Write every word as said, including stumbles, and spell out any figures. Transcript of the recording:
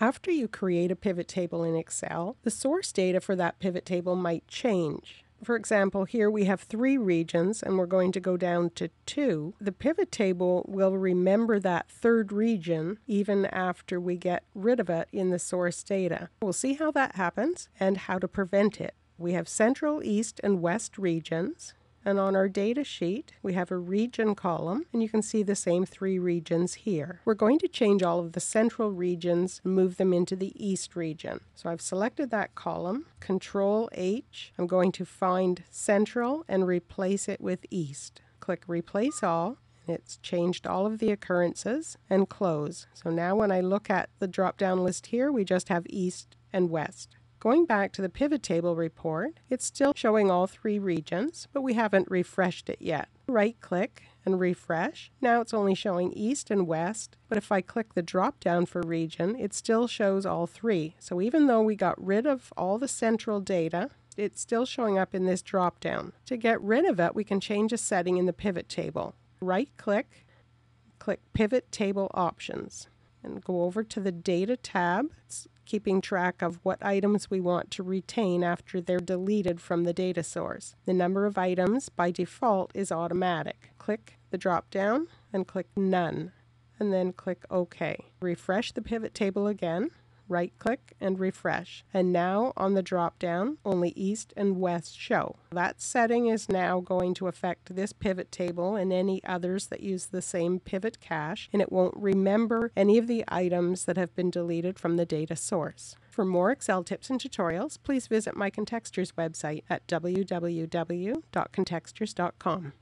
After you create a pivot table in Excel, the source data for that pivot table might change. For example, here we have three regions and we're going to go down to two. The pivot table will remember that third region even after we get rid of it in the source data. We'll see how that happens and how to prevent it. We have Central, East, and West regions. And on our data sheet, we have a region column, and you can see the same three regions here. We're going to change all of the central regions and move them into the east region. So I've selected that column, control H. I'm going to find central and replace it with east. Click replace all. It's changed all of the occurrences, and close. So now when I look at the drop-down list here, we just have east and west. Going back to the pivot table report, it's still showing all three regions, but we haven't refreshed it yet. Right-click and refresh. Now it's only showing east and west, but if I click the drop-down for region, it still shows all three. So even though we got rid of all the central data, it's still showing up in this drop-down. To get rid of it, we can change a setting in the pivot table. Right-click, click Pivot Table Options, and go over to the Data tab. It's keeping track of what items we want to retain after they're deleted from the data source. The number of items by default is automatic. Click the drop down and click None, and then click OK. Refresh the pivot table again, right click and refresh. And now on the drop down, only East and West show. That setting is now going to affect this pivot table and any others that use the same pivot cache, and it won't remember any of the items that have been deleted from the data source. For more Excel tips and tutorials, please visit my Contextures website at w w w dot contextures dot com.